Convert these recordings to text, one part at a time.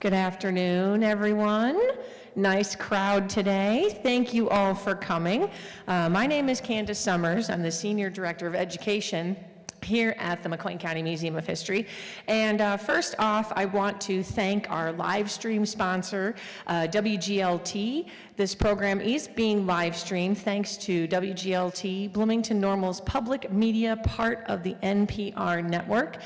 Good afternoon, everyone. Nice crowd today. Thank you all for coming. My name is Candace Summers. I'm the Senior Director of Education here at the McLean County Museum of History. And first off, I want to thank our live stream sponsor, WGLT. This program is being live streamed thanks to WGLT, Bloomington Normal's public media part of the NPR network.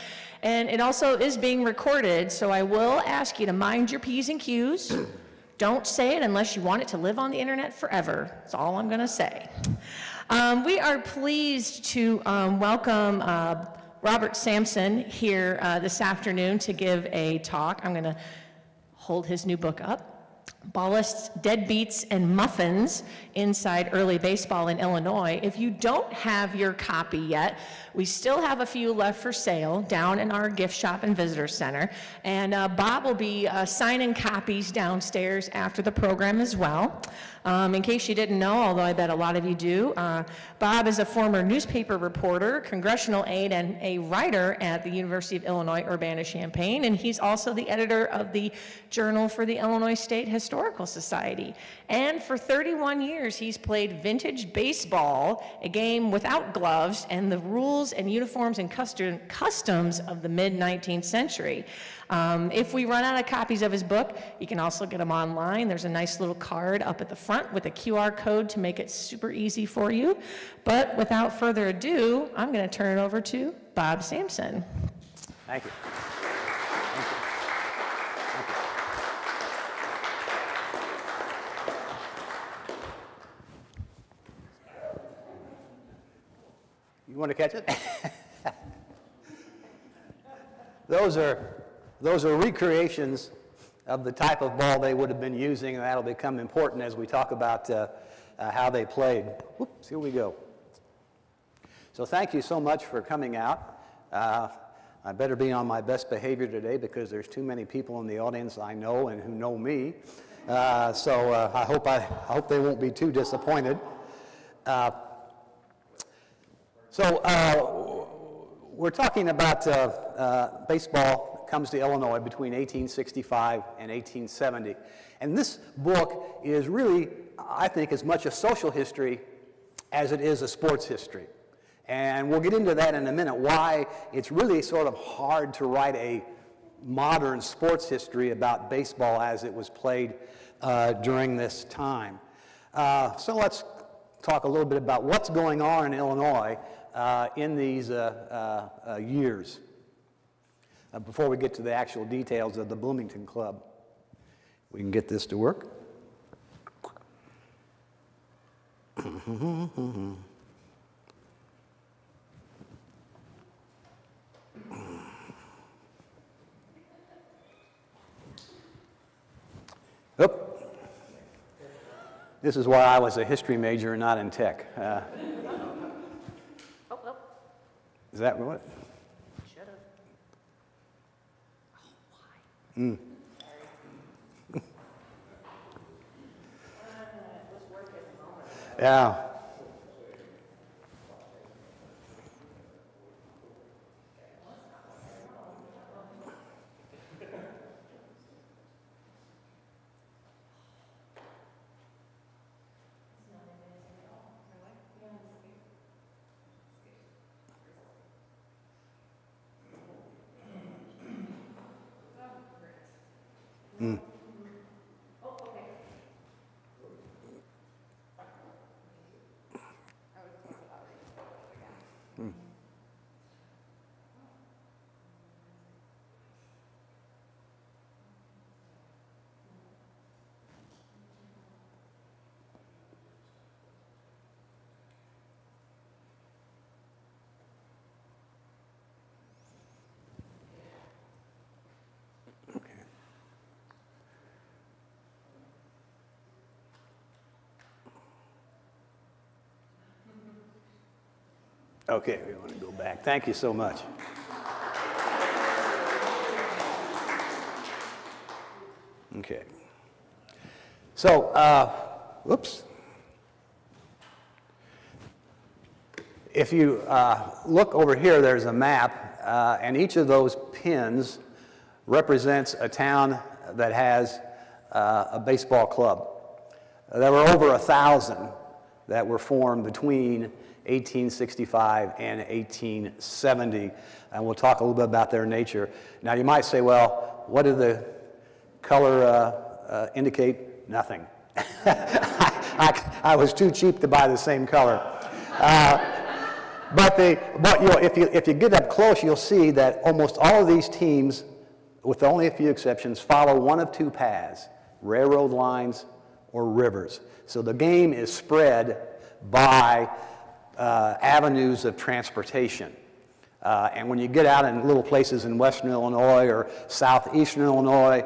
And it also is being recorded, so I will ask you to mind your P's and Q's. Don't say it unless you want it to live on the internet forever. That's all I'm gonna say. We are pleased to welcome Robert Sampson here this afternoon to give a talk. I'm going to hold his new book up, Ballasts, Deadbeats, and Muffins Inside Early Baseball in Illinois. If you don't have your copy yet, we still have a few left for sale down in our gift shop and visitor center. And Bob will be signing copies downstairs after the program as well. In case you didn't know, although I bet a lot of you do, Bob is a former newspaper reporter, congressional aide, and a writer at the University of Illinois Urbana-Champaign, and he's also the editor of the Journal for the Illinois State Historical Society. And for 31 years, he's played vintage baseball, a game without gloves, and the rules and uniforms and customs of the mid-19th century. If we run out of copies of his book, you can also get them online. There's a nice little card up at the front with a QR code to make it super easy for you. But without further ado, I'm going to turn it over to Bob Sampson. Thank you. Thank you. Thank you. You want to catch it? Those are recreations of the type of ball they would have been using, and that'll become important as we talk about how they played. Whoops, here we go. So thank you so much for coming out. I better be on my best behavior today because there's too many people in the audience I know and who know me. So I hope they won't be too disappointed. We're talking about baseball comes to Illinois between 1865 and 1870. And this book is really, I think, as much a social history as it is a sports history. And we'll get into that in a minute, why it's really sort of hard to write a modern sports history about baseball as it was played during this time. So let's talk a little bit about what's going on in Illinois in these years. Before we get to the actual details of the Bloomington Club. We can get this to work. Oh. This is why I was a history major and not in tech. Oh. Is that what? Mm. Yeah. Okay, we want to go back. Thank you so much. Okay. So, whoops. If you look over here, there's a map, and each of those pins represents a town that has a baseball club. There were over 1,000 that were formed between 1865 and 1870, and we'll talk a little bit about their nature. Now you might say, well, what did the color indicate? Nothing. I was too cheap to buy the same color. But you know, if you get up close, you'll see that almost all of these teams, with only a few exceptions, follow one of two paths: railroad lines or rivers. So the game is spread by avenues of transportation. And when you get out in little places in western Illinois or southeastern Illinois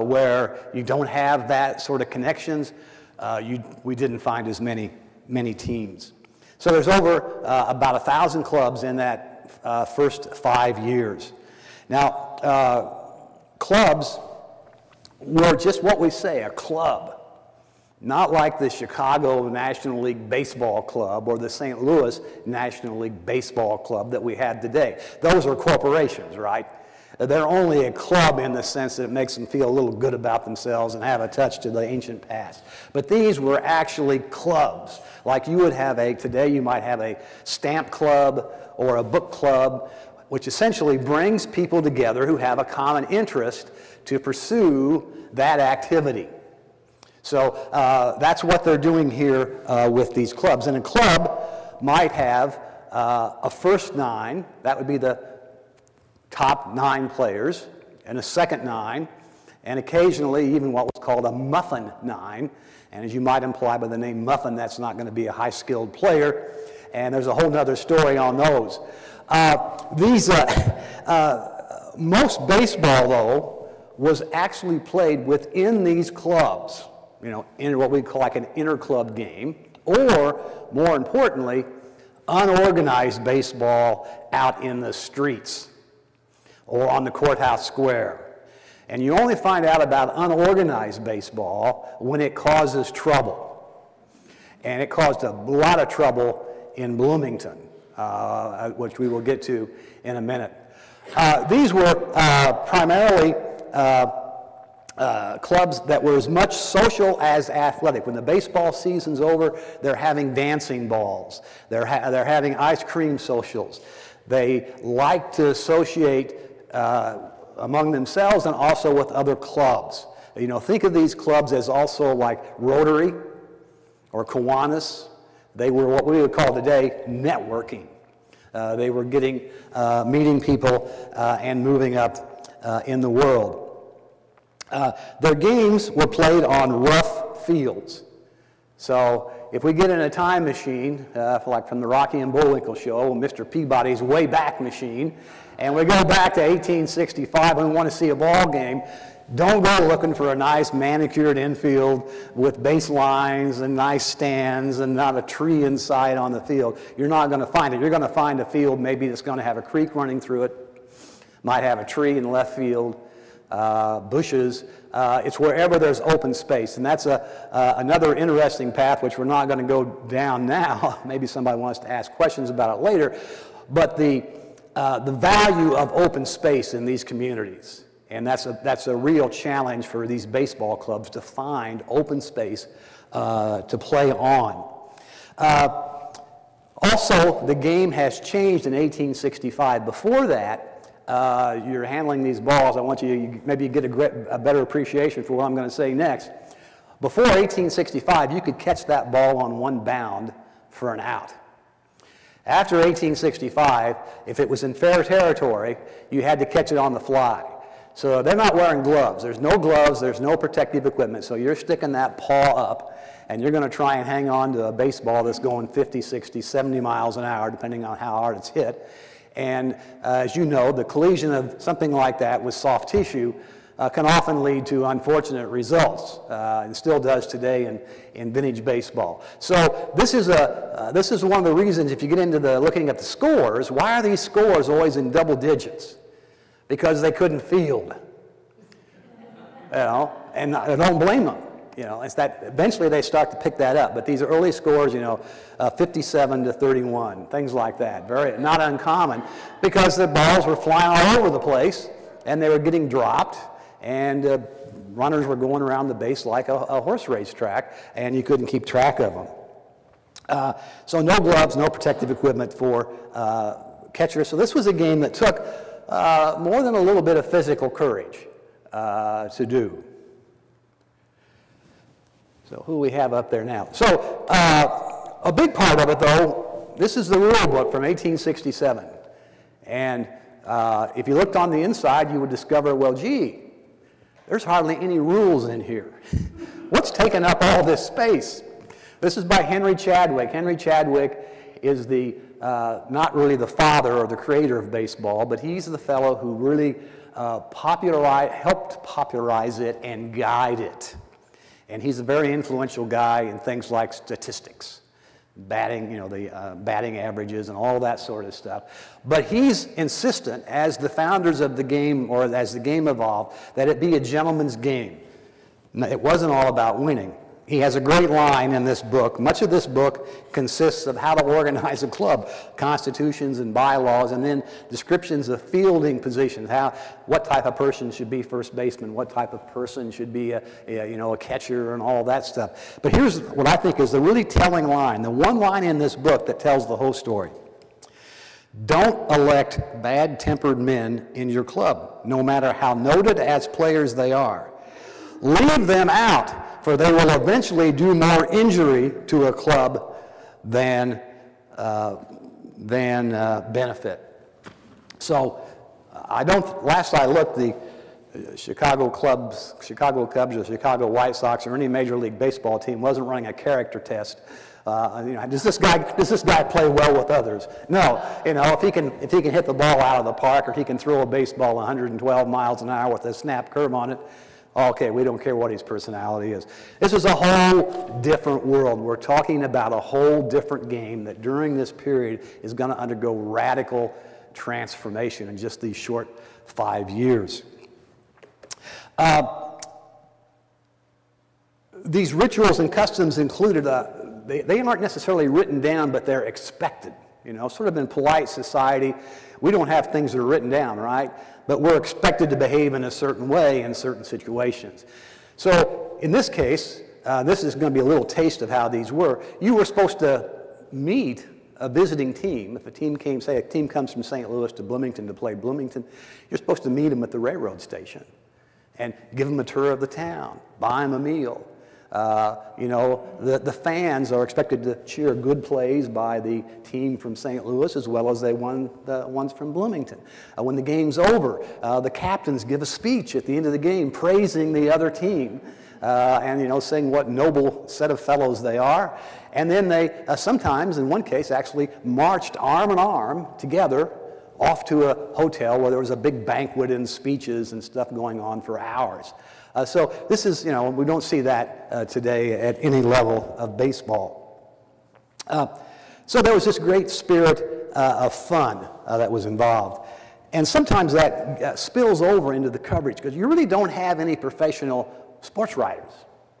where you don't have that sort of connections, we didn't find as many teams. So there's over about 1,000 clubs in that first 5 years. Now, clubs were just what we say, a club, not like the Chicago National League Baseball Club or the St. Louis National League Baseball Club that we had today. Those are corporations, right? They're only a club in the sense that it makes them feel a little good about themselves and have a touch to the ancient past. But these were actually clubs. Like you would have today you might have a stamp club or a book club, which essentially brings people together who have a common interest to pursue that activity. So that's what they're doing here with these clubs. And a club might have a first nine, that would be the top nine players, and a second nine, and occasionally even what was called a muffin nine. And as you might imply by the name muffin, that's not going to be a high-skilled player. And there's a whole nother story on those. Most baseball, though, was actually played within these clubs, you know, in what we call like an inter-club game, or more importantly, unorganized baseball out in the streets or on the courthouse square. And you only find out about unorganized baseball when it causes trouble. And it caused a lot of trouble in Bloomington, which we will get to in a minute. These were primarily clubs that were as much social as athletic. When the baseball season's over, they're having dancing balls. They're having ice cream socials. They like to associate among themselves and also with other clubs. You know, think of these clubs as also like Rotary or Kiwanis. They were what we would call today networking. They were meeting people and moving up in the world. Their games were played on rough fields. So if we get in a time machine, like from the Rocky and Bullwinkle show, Mr. Peabody's way back machine, and we go back to 1865 and we want to see a ball game, don't go looking for a nice manicured infield with base lines and nice stands and not a tree inside on the field. You're not going to find it. You're going to find a field maybe that's going to have a creek running through it, might have a tree in left field, bushes. It's wherever there's open space, and that's another interesting path which we're not going to go down now. Maybe somebody wants to ask questions about it later, but the value of open space in these communities, and that's a real challenge for these baseball clubs to find open space to play on. Also, the game has changed in 1865. Before that, you're handling these balls. I want you maybe get a better appreciation for what I'm going to say next. Before 1865, you could catch that ball on one bound for an out. After 1865, if it was in fair territory, you had to catch it on the fly. So they're not wearing gloves. There's no gloves. There's no protective equipment. So you're sticking that paw up, and you're going to try and hang on to a baseball that's going 50, 60, 70 miles an hour, depending on how hard it's hit. And as you know, the collision of something like that with soft tissue can often lead to unfortunate results, and still does today in vintage baseball. So this is one of the reasons, if you get into looking at the scores, why are these scores always in double digits? Because they couldn't field, you know, and I don't blame them. You know, it's that eventually they start to pick that up. But these early scores, you know, 57 to 31, things like that, very not uncommon, because the balls were flying all over the place and they were getting dropped, and runners were going around the base like a horse race track, and you couldn't keep track of them. So no gloves, no protective equipment for catchers. So this was a game that took more than a little bit of physical courage to do. So who we have up there now. So a big part of it, though, this is the rule book from 1867. And if you looked on the inside, you would discover, well, gee, there's hardly any rules in here. What's taken up all this space? This is by Henry Chadwick. Henry Chadwick is the, not really the father or the creator of baseball, but he's the fellow who really helped popularize it and guide it. And he's a very influential guy in things like statistics, batting, you know, the batting averages and all that sort of stuff. But he's insistent, as the founders of the game, or as the game evolved, that it be a gentleman's game. It wasn't all about winning. He has a great line in this book. Much of this book consists of how to organize a club, constitutions and bylaws, and then descriptions of fielding positions, what type of person should be first baseman, what type of person should be a catcher, and all that stuff. But here's what I think is the really telling line, the one line in this book that tells the whole story. Don't elect bad-tempered men in your club, no matter how noted as players they are. Leave them out, for they will eventually do more injury to a club than benefit. So, last I looked, the Chicago Cubs or Chicago White Sox or any Major League Baseball team wasn't running a character test. You know, does this guy play well with others? No, you know, if he can hit the ball out of the park, or he can throw a baseball 112 miles an hour with a snap curve on it, okay, we don't care what his personality is. This is a whole different world. We're talking about a whole different game that during this period is going to undergo radical transformation in just these short 5 years. These rituals and customs included, they aren't necessarily written down, but they're expected. You know, sort of in polite society, we don't have things that are written down, right? But we're expected to behave in a certain way in certain situations. So in this case, this is going to be a little taste of how these were. You were supposed to meet a visiting team. If a team came, say a team comes from St. Louis to Bloomington to play Bloomington, you're supposed to meet them at the railroad station and give them a tour of the town, buy them a meal. You know, the fans are expected to cheer good plays by the team from St. Louis as well as the ones from Bloomington. When the game's over, the captains give a speech at the end of the game praising the other team and, you know, saying what noble set of fellows they are. And then they sometimes, in one case, actually marched arm in arm together off to a hotel where there was a big banquet and speeches and stuff going on for hours. So this is, you know, we don't see that today at any level of baseball. So there was this great spirit of fun that was involved. And sometimes that spills over into the coverage, because you really don't have any professional sports writers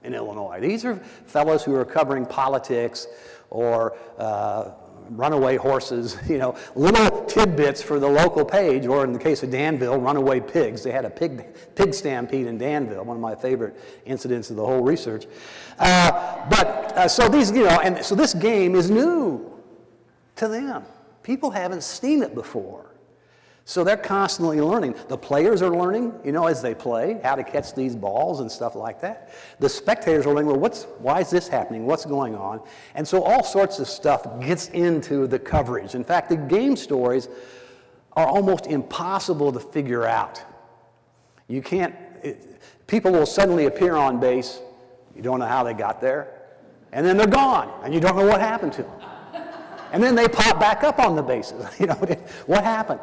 in Illinois. These are fellows who are covering politics or runaway horses, you know, little tidbits for the local page, or in the case of Danville, runaway pigs. They had a pig stampede in Danville, one of my favorite incidents of the whole research. So these, you know, and so this game is new to them. People haven't seen it before. So they're constantly learning. The players are learning, you know, as they play, how to catch these balls and stuff like that. The spectators are learning, well, why is this happening? What's going on? And so all sorts of stuff gets into the coverage. In fact, the game stories are almost impossible to figure out. You can't, people will suddenly appear on base. You don't know how they got there. And then they're gone, and you don't know what happened to them. And then they pop back up on the bases. You know, what happened?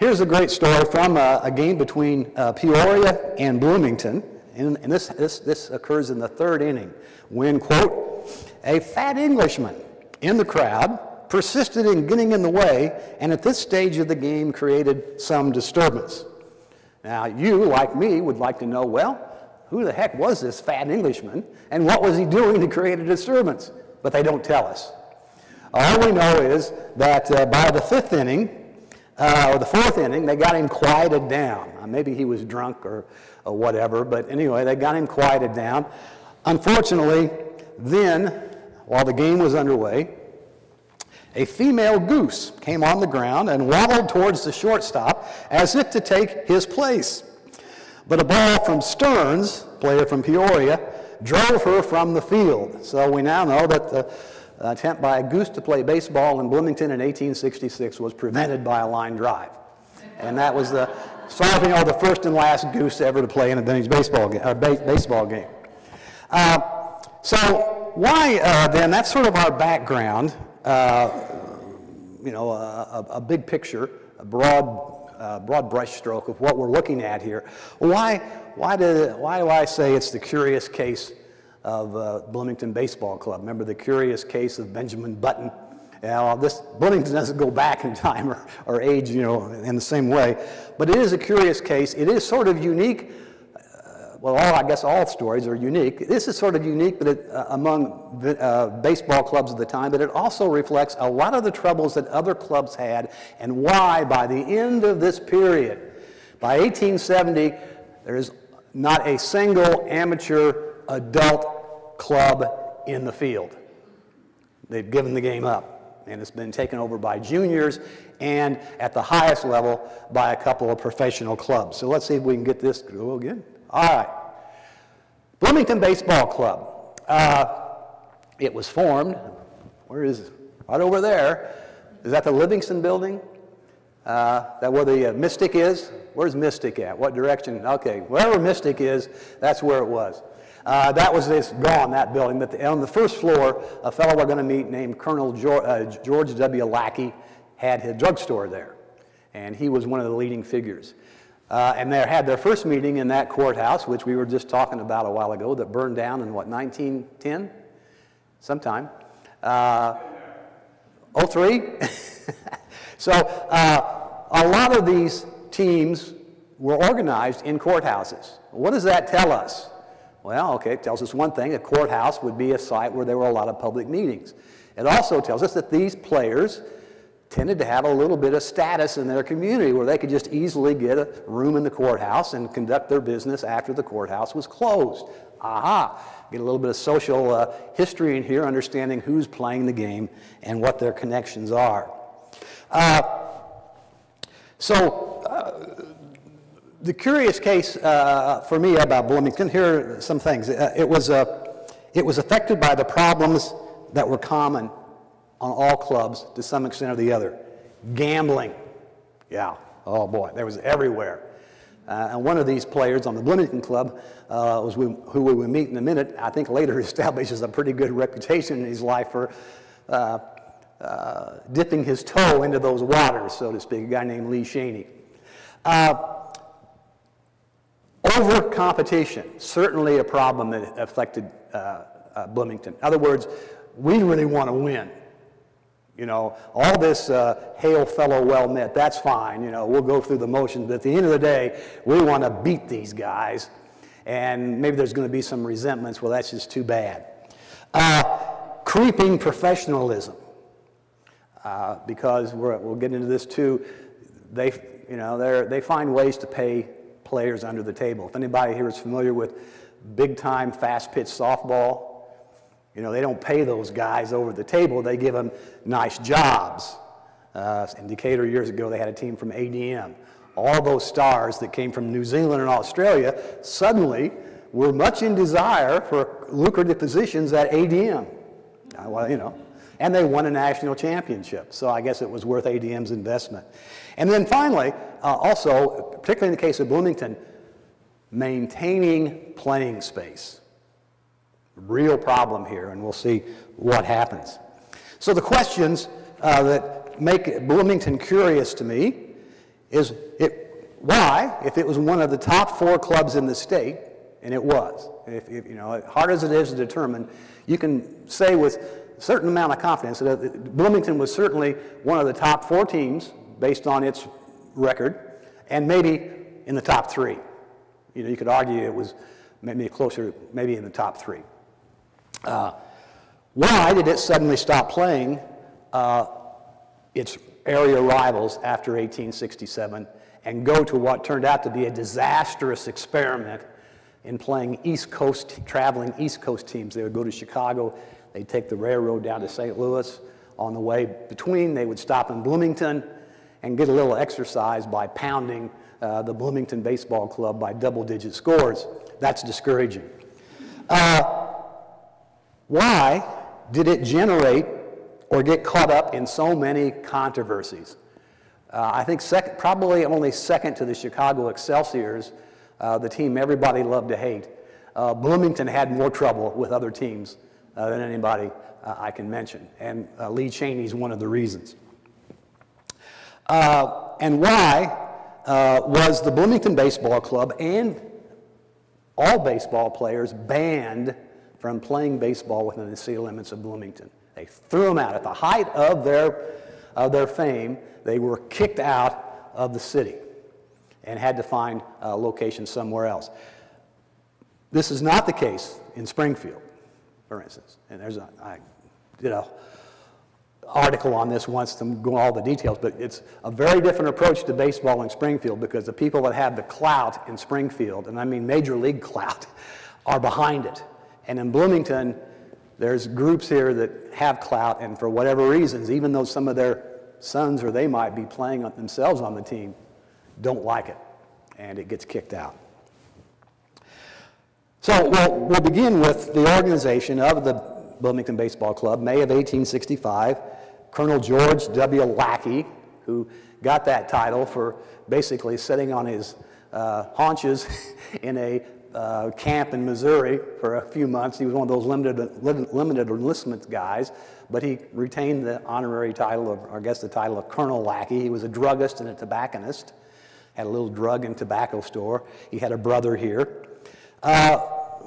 Here's a great story from a game between Peoria and Bloomington. And this occurs in the third inning when, quote, a fat Englishman in the crowd persisted in getting in the way, and at this stage of the game created some disturbance. Now, you, like me, would like to know, well, who the heck was this fat Englishman, and what was he doing to create a disturbance? But they don't tell us. All we know is that by the fifth inning, or the fourth inning, they got him quieted down. Maybe he was drunk or whatever, but anyway, they got him quieted down. Unfortunately, then, while the game was underway, a female goose came on the ground and waddled towards the shortstop as if to take his place. But a ball from Stearns, player from Peoria, drove her from the field. So we now know that the attempt by a goose to play baseball in Bloomington in 1866 was prevented by a line drive. And that was the solving of the first and last goose ever to play in a vintage baseball game. So why then, that's sort of our background. A big picture, a broad brushstroke of what we're looking at here. Why do I say it's the curious case of Bloomington Baseball Club? Remember the curious case of Benjamin Button? Now, this Bloomington doesn't go back in time or age, you know, in the same way, but it is a curious case. It is sort of unique. Well, I guess all stories are unique. This is sort of unique, but among baseball clubs of the time, but it also reflects a lot of the troubles that other clubs had and why by the end of this period, by 1870, there is not a single amateur adult club in the field. They've given the game up, and it's been taken over by juniors and at the highest level by a couple of professional clubs. So let's see if we can get this to go again. All right, Bloomington Baseball Club. It was formed, where is it? Right over there. Is that the Livingston building? That where the Mystic is? Where's Mystic at? What direction? Okay, wherever Mystic is, that's where it was. That was gone, that building. But on the first floor, a fellow we're gonna meet named Colonel George W. Lackey had his drugstore there. And he was one of the leading figures. And they had their first meeting in that courthouse, which we were just talking about a while ago, that burned down in, what, 1910? Sometime. 03? So a lot of these teams were organized in courthouses. What does that tell us? Well, okay, it tells us one thing. A courthouse would be a site where there were a lot of public meetings. It also tells us that these players tended to have a little bit of status in their community where they could just easily get a room in the courthouse and conduct their business after the courthouse was closed. Aha! Get a little bit of social history in here, understanding who's playing the game and what their connections are. The curious case for me about Bloomington, here are some things. It was affected by the problems that were common on all clubs to some extent or the other. Gambling, yeah, oh boy, there was everywhere. And one of these players on the Bloomington Club, who we will meet in a minute, I think later establishes a pretty good reputation in his life for dipping his toe into those waters, so to speak, a guy named Lee Chaney. Over competition, certainly a problem that affected Bloomington. In other words, we really want to win. You know, all this hail fellow well met, that's fine, you know, we'll go through the motions, but at the end of the day, we want to beat these guys, and maybe there's going to be some resentments, well, that's just too bad. Creeping professionalism, because we'll get into this too, they find ways to pay players under the table. If anybody here is familiar with big-time fast-pitch softball, you know, they don't pay those guys over the table. They give them nice jobs. In Decatur years ago, they had a team from ADM. All those stars that came from New Zealand and Australia suddenly were much in desire for lucrative positions at ADM. Well, you know, and they won a national championship. So I guess it was worth ADM's investment. And then finally, also, particularly in the case of Bloomington, maintaining playing space. Real problem here, and we'll see what happens. So the questions that make Bloomington curious to me is why, if it was one of the top four clubs in the state, and it was, if you know, hard as it is to determine, you can say with a certain amount of confidence that Bloomington was certainly one of the top four teams based on its record, and maybe in the top three. You know, you could argue it was maybe closer, maybe in the top three. Why did it suddenly stop playing its area rivals after 1867 and go to what turned out to be a disastrous experiment in playing East Coast, traveling East Coast teams. They would go to Chicago, they'd take the railroad down to St. Louis. On the way between, they would stop in Bloomington and get a little exercise by pounding the Bloomington Baseball Club by double-digit scores. That's discouraging. Why did it generate or get caught up in so many controversies? I think probably only second to the Chicago Excelsiors, the team everybody loved to hate. Bloomington had more trouble with other teams than anybody I can mention, and Lee Chaney is one of the reasons. And why was the Bloomington Baseball Club and all baseball players banned from playing baseball within the city limits of Bloomington? They threw them out. At the height of their fame, they were kicked out of the city and had to find a location somewhere else. This is not the case in Springfield, for instance. And there's I did an article on this once to go into all the details, but it's a very different approach to baseball in Springfield because the people that have the clout in Springfield, and I mean major league clout, are behind it. And in Bloomington, there's groups here that have clout, and for whatever reasons, even though some of their sons or they might be playing themselves on the team, don't like it, and it gets kicked out. So we'll begin with the organization of the Bloomington Baseball Club, May of 1865. Colonel George W. Lackey, who got that title for basically sitting on his haunches in a camp in Missouri for a few months. He was one of those limited enlistment guys, but he retained the honorary title of, I guess, the title of Colonel Lackey. He was a druggist and a tobacconist, had a little drug and tobacco store. He had a brother here.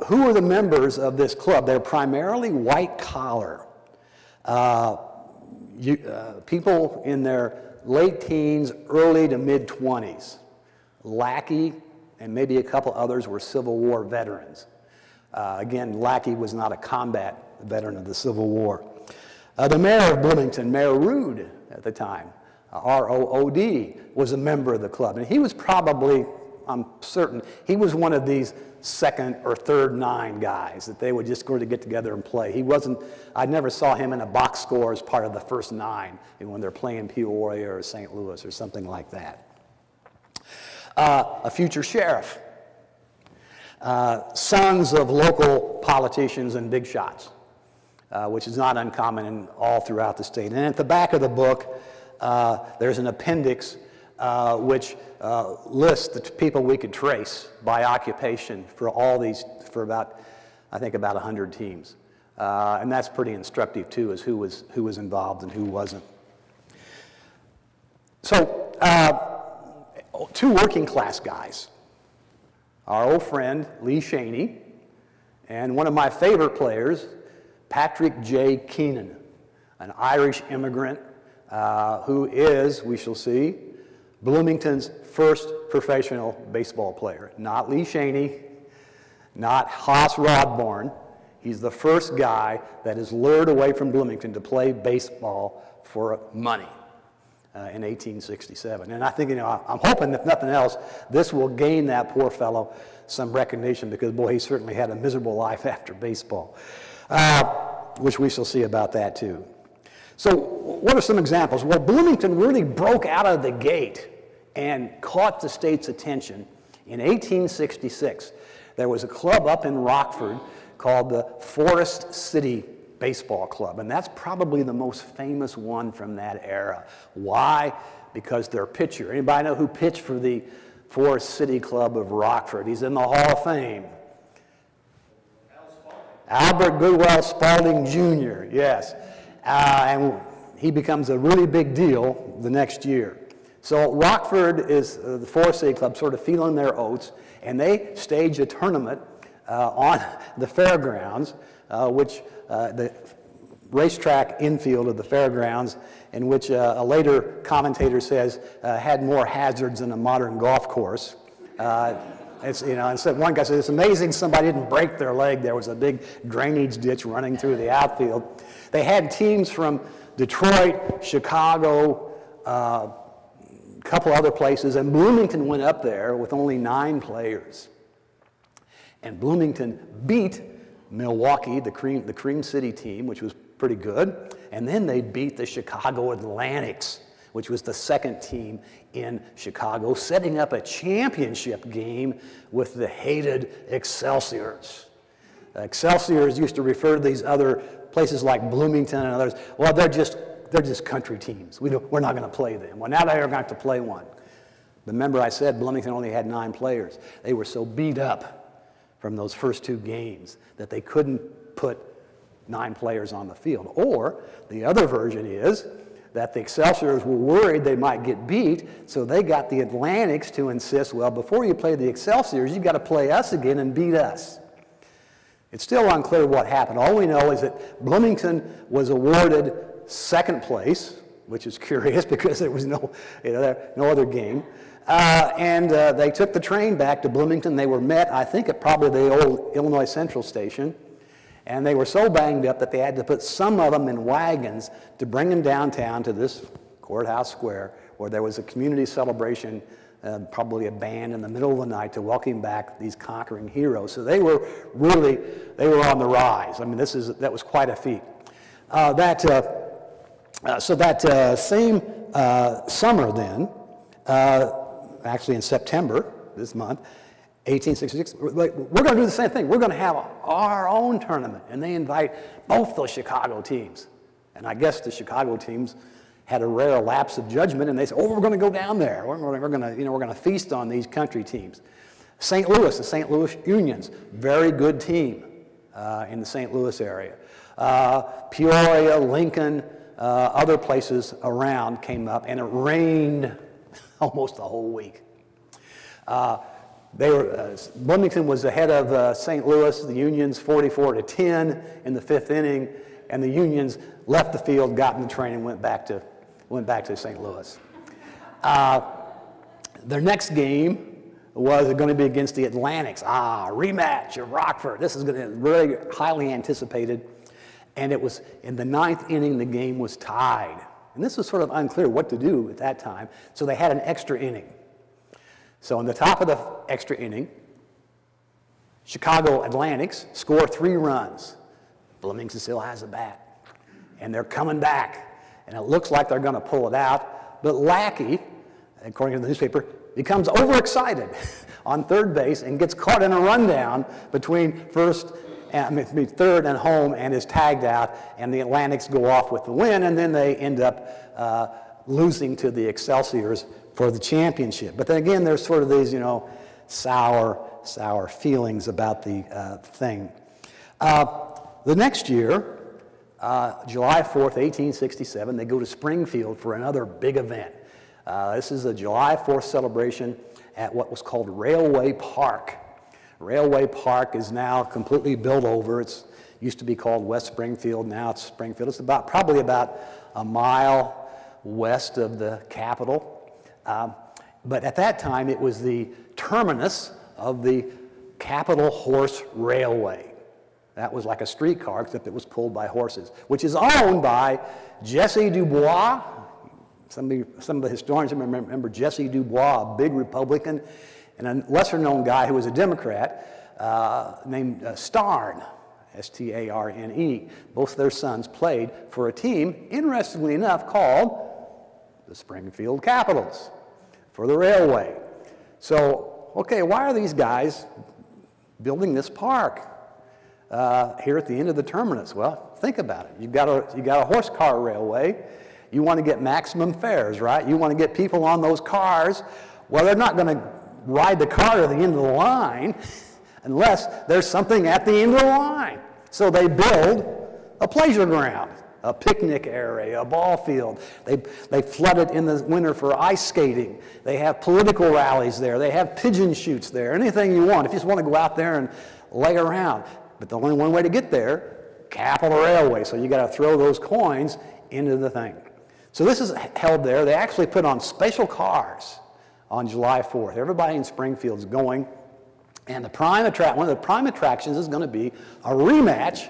Who are the members of this club? They're primarily white collar. People in their late teens, early to mid 20s. Lackey and maybe a couple others were Civil War veterans. Again, Lackey was not a combat veteran of the Civil War. The mayor of Bloomington, Mayor Rood at the time, R-O-O-D, was a member of the club. And he was probably, I'm certain, he was one of these second or third nine guys that they would just go to get together and play. He wasn't, I never saw him in a box score as part of the first nine when they're playing Peoria or St. Louis or something like that. A future sheriff, sons of local politicians and big shots, which is not uncommon all throughout the state. And at the back of the book, there's an appendix which lists the people we could trace by occupation for all these, for about, I think about 100 teams. And that's pretty instructive too, as who was involved and who wasn't. So, two working class guys, our old friend Lee Chaney and one of my favorite players, Patrick J. Keenan, an Irish immigrant who is, we shall see, Bloomington's first professional baseball player. Not Lee Chaney, not Haas Rodborn. He's the first guy that is lured away from Bloomington to play baseball for money. In 1867. And I think, you know, I'm hoping, if nothing else, this will gain that poor fellow some recognition because, boy, he certainly had a miserable life after baseball, which we shall see about that, too. So what are some examples? Well, Bloomington really broke out of the gate and caught the state's attention. In 1866, there was a club up in Rockford called the Forest City Baseball Club, and that's probably the most famous one from that era. Why? Because their pitcher. Anybody know who pitched for the Forest City Club of Rockford? He's in the Hall of Fame. Albert Goodwill Spalding Jr., yes. And he becomes a really big deal the next year. So Rockford is the Forest City Club sort of feeling their oats, and they stage a tournament on the fairgrounds, which the racetrack infield of the fairgrounds, in which a later commentator says had more hazards than a modern golf course. It's, you know, and so one guy said, it's amazing somebody didn't break their leg. There was a big drainage ditch running through the outfield. They had teams from Detroit, Chicago, a couple other places, and Bloomington went up there with only 9 players. And Bloomington beat Milwaukee, the Cream City team, which was pretty good, and then they beat the Chicago Athletics, which was the 2nd team in Chicago, setting up a championship game with the hated Excelsiors. Excelsiors used to refer to these other places like Bloomington and others, well, they're just country teams. We're not going to play them. Well, now they're going to have to play one. Remember I said Bloomington only had 9 players. They were so beat up from those first 2 games that they couldn't put 9 players on the field. Or the other version is that the Excelsiors were worried they might get beat, so they got the Atlantics to insist, well, before you play the Excelsiors, you've got to play us again and beat us. It's still unclear what happened. All we know is that Bloomington was awarded 2nd place, which is curious because there was no other game. And they took the train back to Bloomington. They were met, I think, at probably the old Illinois Central Station. And they were so banged up that they had to put some of them in wagons to bring them downtown to this courthouse square where there was a community celebration, probably a band in the middle of the night to welcome back these conquering heroes. So they were really, they were on the rise. I mean, that was quite a feat. So that same summer then, actually in September this month, 1866, we're going to do the same thing. We're going to have our own tournament. And they invite both those Chicago teams. And I guess the Chicago teams had a rare lapse of judgment, and they said, oh, we're going to go down there. We're going to feast on these country teams. St. Louis, the St. Louis Unions, very good team in the St. Louis area. Peoria, Lincoln, other places around came up, and it rained almost the whole week. Bloomington was ahead of St. Louis, the Unions 44-10 in the 5th inning, and the Unions left the field, got in the train, and went back to St. Louis. Their next game was going to be against the Atlantics. Rematch of Rockford. This is going to be really highly anticipated, and it was in the 9th inning. The game was tied, and this was sort of unclear what to do at that time. So they had an extra inning. So in the top of the extra inning, Chicago Atlantics score 3 runs. Bloomington still has the bat, and they're coming back, and it looks like they're going to pull it out. But Lackey, according to the newspaper, becomes overexcited on third base and gets caught in a rundown between third and home, and is tagged out. And the Atlantics go off with the win, and then they end up losing to the Excelsiors for the championship. But then again, there's sort of these, sour feelings about the thing. The next year, July 4th, 1867, they go to Springfield for another big event. This is a July 4th celebration at what was called Railway Park. Railway Park is now completely built over. It used to be called West Springfield, now it's Springfield. It's probably about a mile west of the Capitol. But at that time, it was the terminus of the Capitol Horse Railway. That was like a streetcar, except it was pulled by horses, which is owned by Jesse Dubois. Some of the historians remember Jesse Dubois, a big Republican, and a lesser-known guy who was a Democrat named Starn, S-T-A-R-N-E. Both their sons played for a team, interestingly enough, called the Springfield Capitals for the railway. So, okay, why are these guys building this park here at the end of the terminus? Well, think about it. You've got a horse car railway. You want to get maximum fares, right? You want to get people on those cars. Well, they're not going to ride the car to the end of the line unless there's something at the end of the line. So they build a pleasure ground, a picnic area, a ball field. They flood it in the winter for ice skating. They have political rallies there. They have pigeon shoots there, anything you want. If you just want to go out there and lay around. But the only one way to get there, Capitol Railway. So you got to throw those coins into the thing. So this is held there. They actually put on special cars on July 4th. Everybody in Springfield's going. And one of the prime attractions is going to be a rematch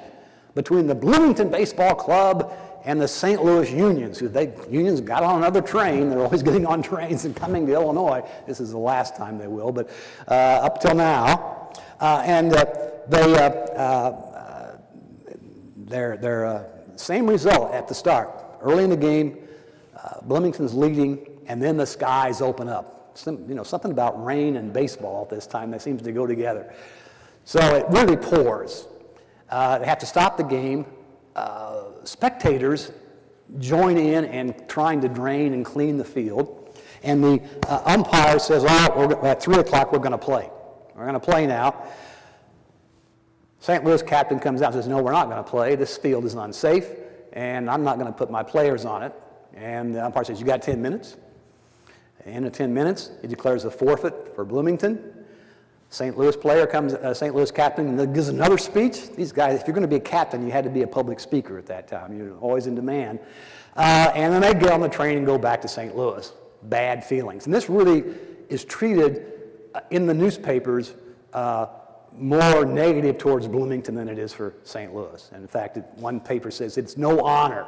between the Bloomington Baseball Club and the St. Louis Unions. Unions got on another train. They're always getting on trains and coming to Illinois. This is the last time they will, but up till now. They're same result at the start. Early in the game, Bloomington's leading, and then the skies open up. Something about rain and baseball at this time that seems to go together. So it really pours. They have to stop the game. Spectators join in and trying to drain and clean the field. And the umpire says, all right, at 3 o'clock we're going to play. We're going to play now. St. Louis captain comes out and says, no, we're not going to play. This field is unsafe, and I'm not going to put my players on it. And the umpire says, you got 10 minutes. And in 10 minutes, he declares a forfeit for Bloomington. St. Louis player comes, St. Louis captain, and gives another speech. These guys, if you're going to be a captain, you had to be a public speaker at that time. You're always in demand. And then they get on the train and go back to St. Louis. Bad feelings. And this really is treated in the newspapers more negative towards Bloomington than it is for St. Louis. And in fact, one paper says it's no honor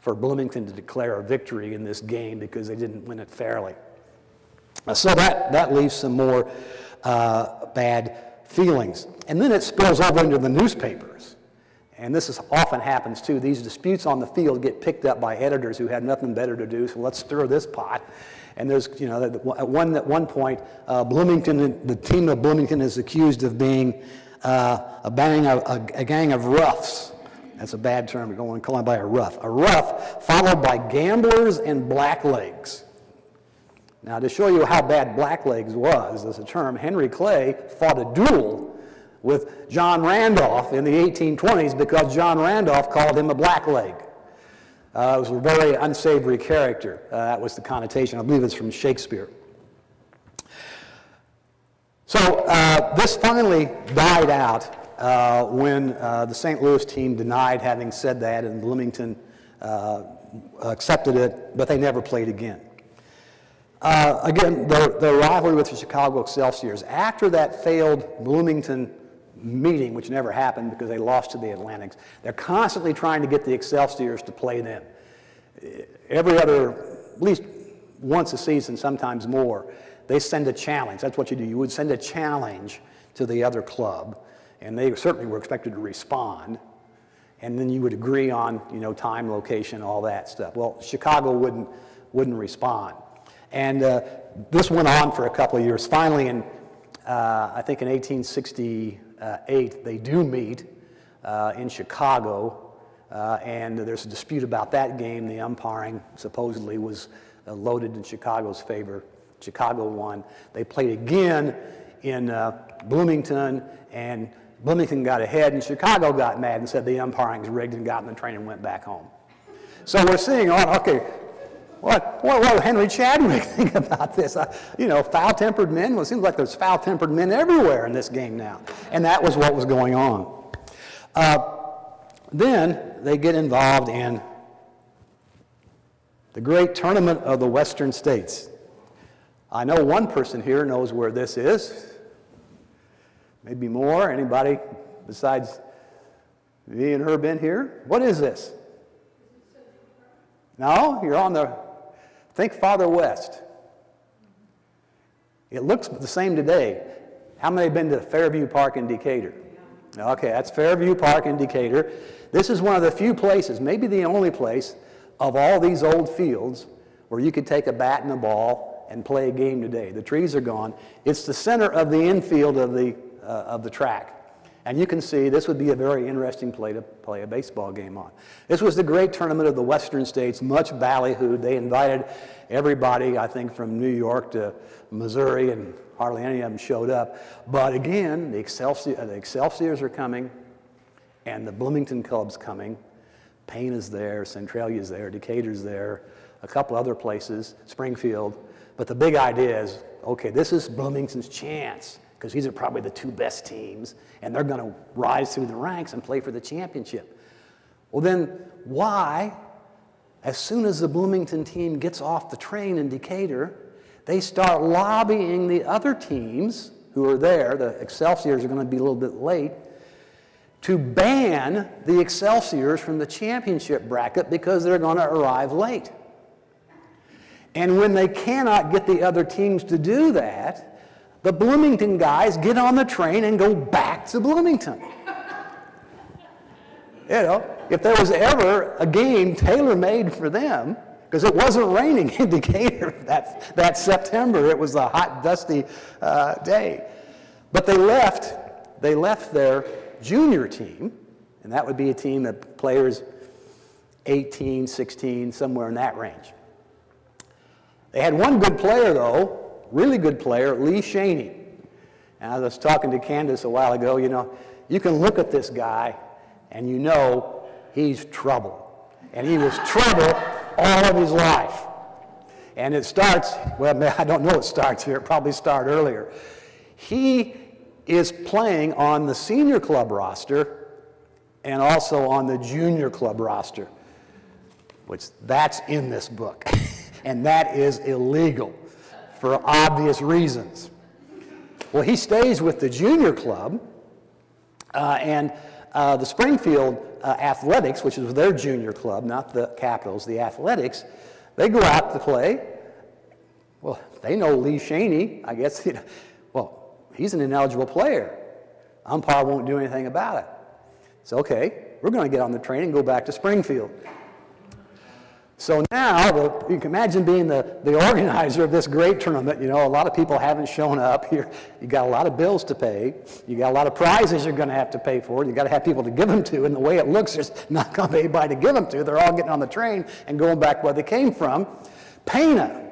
for Bloomington to declare a victory in this game because they didn't win it fairly. So that leaves some more bad feelings. And then it spills over into the newspapers. And this is often happens too. These disputes on the field get picked up by editors who had nothing better to do, so let's stir this pot. And there's, at one point, Bloomington, the team of Bloomington is accused of being a gang of roughs. That's a bad term. We don't want to call anybody a rough. A rough followed by gamblers and blacklegs. Now, to show you how bad blacklegs was as a term, Henry Clay fought a duel with John Randolph in the 1820s because John Randolph called him a blackleg. It was a very unsavory character. That was the connotation. I believe it's from Shakespeare. So this finally died out when the St. Louis team denied having said that, and Bloomington accepted it, but they never played again. Again, the rivalry with the Chicago Excelsiors. After that failed Bloomington meeting, which never happened because they lost to the Atlantics, they're constantly trying to get the Excelsiors to play them. At least once a season, sometimes more, they send a challenge. That's what you do. You would send a challenge to the other club, and they certainly were expected to respond. And then you would agree on, time, location, all that stuff. Well, Chicago wouldn't respond. And this went on for a couple of years. Finally, I think in 1868, they do meet in Chicago, and there's a dispute about that game. The umpiring supposedly was loaded in Chicago's favor. Chicago won. They played again in Bloomington, and Bloomington got ahead, and Chicago got mad and said the umpiring's rigged and got in the train and went back home. So we're seeing, okay, what will Henry Chadwick think about this? Foul-tempered men. Well, it seems like there's foul-tempered men everywhere in this game now. And that was what was going on. Then they get involved in the great tournament of the Western States. I know one person here knows where this is. Maybe more. Anybody besides me and her been here? What is this? No? You're on the... Think farther west. It looks the same today. How many have been to Fairview Park in Decatur? Okay, that's Fairview Park in Decatur. This is one of the few places, maybe the only place, of all these old fields where you could take a bat and a ball and play a game today. The trees are gone. It's the center of the infield of the track. And you can see this would be a very interesting play to play a baseball game on. This was the great tournament of the Western States, much ballyhooed. They invited everybody, I think, from New York to Missouri, and hardly any of them showed up. But again, the Excelsiors are coming, and the Bloomington Cubs coming. Payne is there, Centralia is there, Decatur's there, a couple other places, Springfield. But the big idea is, okay, this is Bloomington's chance, because these are probably the two best teams, and they're going to rise through the ranks and play for the championship. Well, then why, as soon as the Bloomington team gets off the train in Decatur, they start lobbying the other teams who are there? The Excelsiors are going to be a little bit late. to ban the Excelsiors from the championship bracket because they're going to arrive late. And when they cannot get the other teams to do that, the Bloomington guys get on the train and go back to Bloomington. You know, if there was ever a game tailor-made for them, because it wasn't raining in Decatur that September. It was a hot, dusty day. But they left their junior team, and that would be a team that players 18, 16, somewhere in that range. They had one good player, though, really good player, Lee Chaney. And I was talking to Candace a while ago, you know, you can look at this guy, and you know he's trouble. And he was trouble all of his life. And it starts, well, I don't know it starts here. It probably started earlier. He is playing on the senior club roster and also on the junior club roster, which that's in this book. And that is illegal for obvious reasons. Well, he stays with the junior club and the Springfield Athletics, which is their junior club, not the Capitals, the Athletics, they go out to play. Well, they know Lee Chaney, I guess. You know, well, he's an ineligible player. Umpire won't do anything about it. It's okay. We're going to get on the train and go back to Springfield. So now, you can imagine being the organizer of this great tournament. You know, a lot of people haven't shown up here. You got a lot of bills to pay. You got a lot of prizes you're going to have to pay for. You got to have people to give them to. And the way it looks, there's not going to be anybody to give them to. They're all getting on the train and going back where they came from. Pena,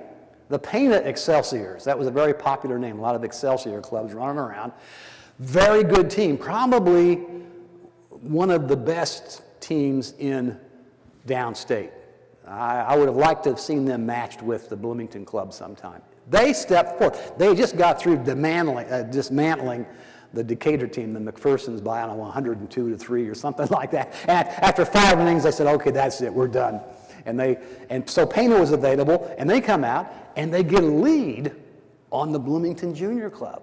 the Pena Excelsiors. That was a very popular name. A lot of Excelsior clubs running around. Very good team. Probably one of the best teams in downstate. I would have liked to have seen them matched with the Bloomington Club sometime. They stepped forth. They just got through dismantling the Decatur team, the McPherson's, by, I don't know, 102-3 or something like that. And after 5 innings, they said, okay, that's it, we're done. And so Pena was available, and they come out, and they get a lead on the Bloomington Junior Club.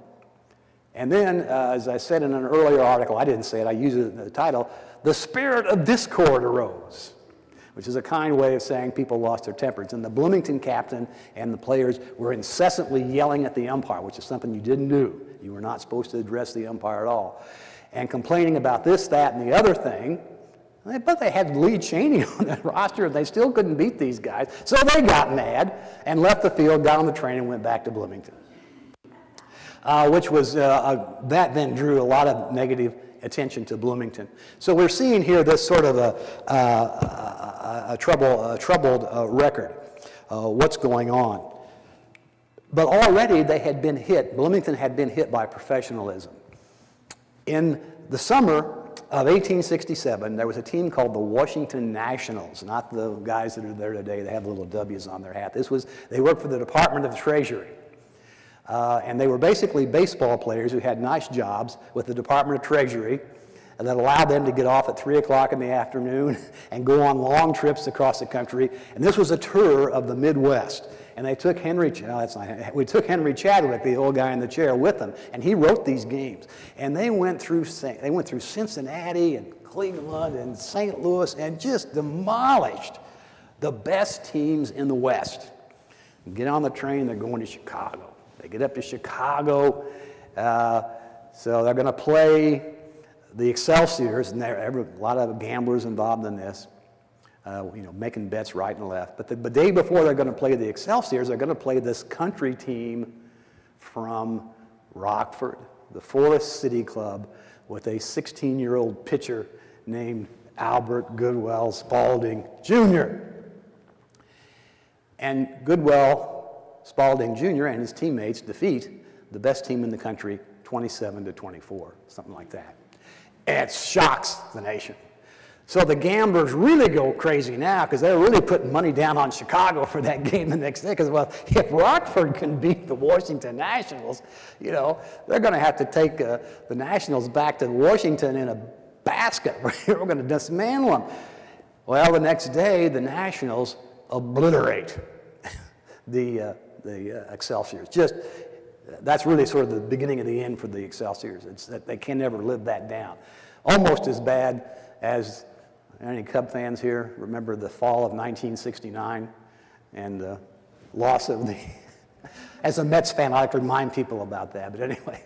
And then, as I said in an earlier article, I didn't say it, I used it in the title, the spirit of discord arose, which is a kind way of saying people lost their tempers. And the Bloomington captain and the players were incessantly yelling at the umpire, which is something you didn't do. You were not supposed to address the umpire at all. And complaining about this, that, and the other thing. But they had Lee Chaney on that roster, and they still couldn't beat these guys. So they got mad and left the field, got on the train, and went back to Bloomington, which was, that then drew a lot of negative attention to Bloomington. So we're seeing here this sort of a troubled record, what's going on. But already they had been hit, Bloomington had been hit by professionalism. In the summer of 1867, there was a team called the Washington Nationals, not the guys that are there today, they have little W's on their hat. They worked for the Department of Treasury. And they were basically baseball players who had nice jobs with the Department of Treasury that allowed them to get off at 3 o'clock in the afternoon and go on long trips across the country. And this was a tour of the Midwest. And they took Henry Chadwick, the old guy in the chair, with them, and he wrote these games. And they went through Cincinnati and Cleveland and St. Louis and just demolished the best teams in the West. Get on the train, they're going to Chicago. They get up to Chicago, so they're going to play the Excelsiors, and there are a lot of gamblers involved in this, you know, making bets right and left. But the day before they're going to play the Excelsiors, they're going to play this country team from Rockford, the Forest City Club, with a 16-year-old pitcher named Albert Goodwill Spalding Jr. And Goodwill Spalding Jr. and his teammates defeat the best team in the country 27-24, something like that. It shocks the nation. So the gamblers really go crazy now because they're really putting money down on Chicago for that game the next day because, well, if Rockford can beat the Washington Nationals, you know, they're going to have to take the Nationals back to Washington in a basket. We're going to dismantle them. Well, the next day, the Nationals obliterate the Excelsiors. That's really sort of the beginning of the end for the Excelsiors. It's that they can never live that down. almost as bad as any Cub fans here remember the fall of 1969 and the loss of the, as a Mets fan, I like to remind people about that, but anyway.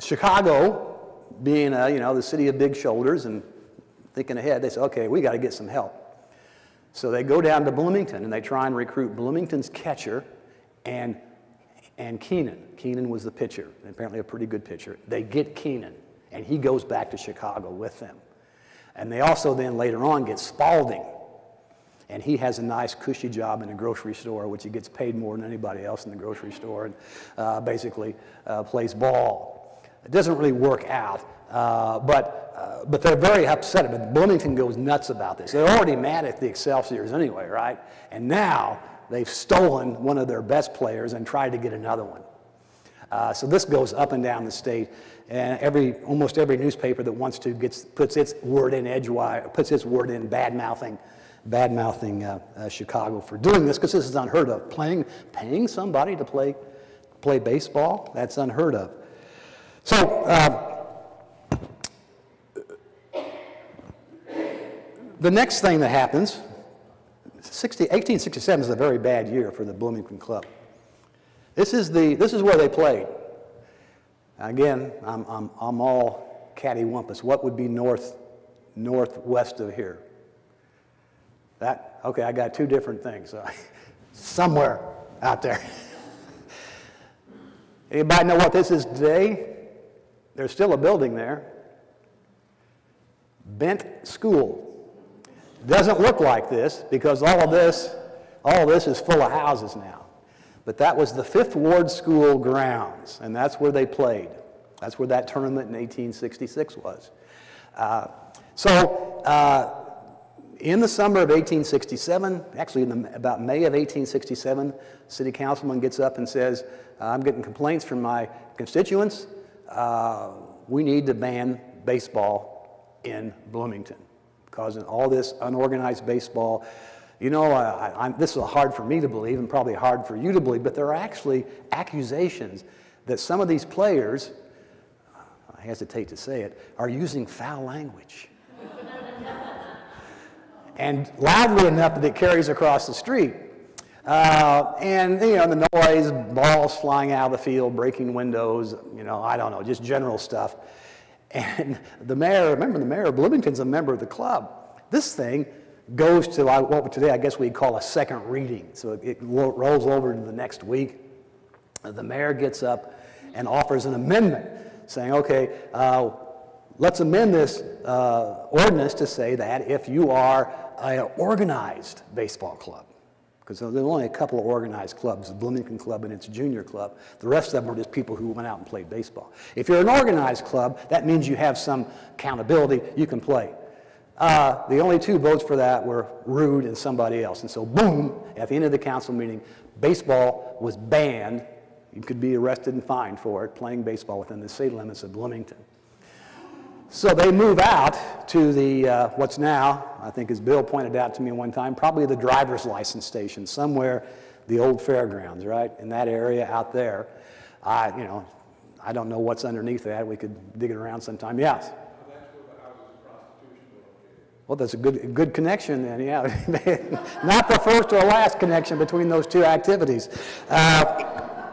Chicago, being the city of big shoulders and thinking ahead, they said, okay, we got to get some help. So they go down to Bloomington and they try and recruit Bloomington's catcher and Keenan. Keenan was the pitcher, and apparently a pretty good pitcher. They get Keenan, and he goes back to Chicago with them. And they also then later on get Spalding, and he has a nice cushy job in a grocery store, which he gets paid more than anybody else in the grocery store, and basically plays ball. It doesn't really work out, but they're very upset about it. Bloomington goes nuts about this. They're already mad at the Excelsiors anyway, right? And now they've stolen one of their best players and tried to get another one. So this goes up and down the state, and almost every newspaper that wants to puts its word in edgewise, puts its word in bad-mouthing Chicago for doing this, because this is unheard of. Paying somebody to play baseball, that's unheard of. So the next thing that happens, 1867 is a very bad year for the Bloomington Club. This is where they played. Again, I'm all cattywampus. What would be northwest of here? That, okay, I got two different things. So somewhere out there. Anybody know what this is today? There's still a building there. Bent School. Doesn't look like this because all of this is full of houses now. But that was the Fifth Ward School grounds, and that's where they played. That's where that tournament in 1866 was. In the summer of 1867, actually about May of 1867, city councilman gets up and says, I'm getting complaints from my constituents. We need to ban baseball in Bloomington, causing all this unorganized baseball. You know, this is hard for me to believe and probably hard for you to believe, but there are actually accusations that some of these players, I hesitate to say it, are using foul language. And loudly enough that it carries across the street. The noise, balls flying out of the field, breaking windows, I don't know, just general stuff. And the mayor, remember the mayor of Bloomington's a member of the club. This thing goes to what today I guess we'd call a second reading. So it rolls over to the next week. The mayor gets up and offers an amendment saying, okay, let's amend this ordinance to say that if you are an organized baseball club, because there were only a couple of organized clubs, the Bloomington Club and its junior club. The rest of them were just people who went out and played baseball. If you're an organized club, that means you have some accountability, you can play. The only two votes for that were Rood and somebody else. And so boom, at the end of the council meeting, baseball was banned. You could be arrested and fined for it, playing baseball within the city limits of Bloomington. So they move out to the, what's now, I think as Bill pointed out to me one time, probably the driver's license station, somewhere the old fairgrounds, right? In that area out there. I don't know what's underneath that. We could dig it around sometime. Yes? Well, that's a good connection then, yeah. Not the first or last connection between those two activities. I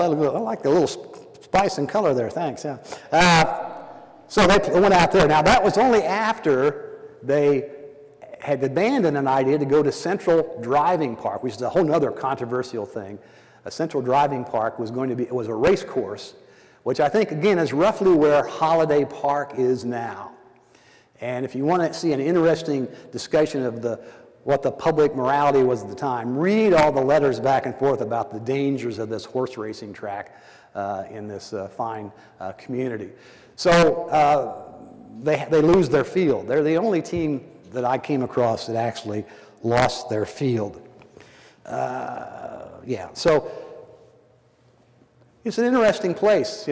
like the little spice and color there, thanks. Yeah. So they went out there. Now that was only after they had abandoned an idea to go to Central Driving Park, which is a whole other controversial thing. A Central Driving Park was going to be, it was a race course, which I think again is roughly where Holiday Park is now. And if you want to see an interesting discussion of what the public morality was at the time, read all the letters back and forth about the dangers of this horse racing track in this fine community. So they lose their field. They're the only team that I came across that actually lost their field. Yeah, so it's an interesting place,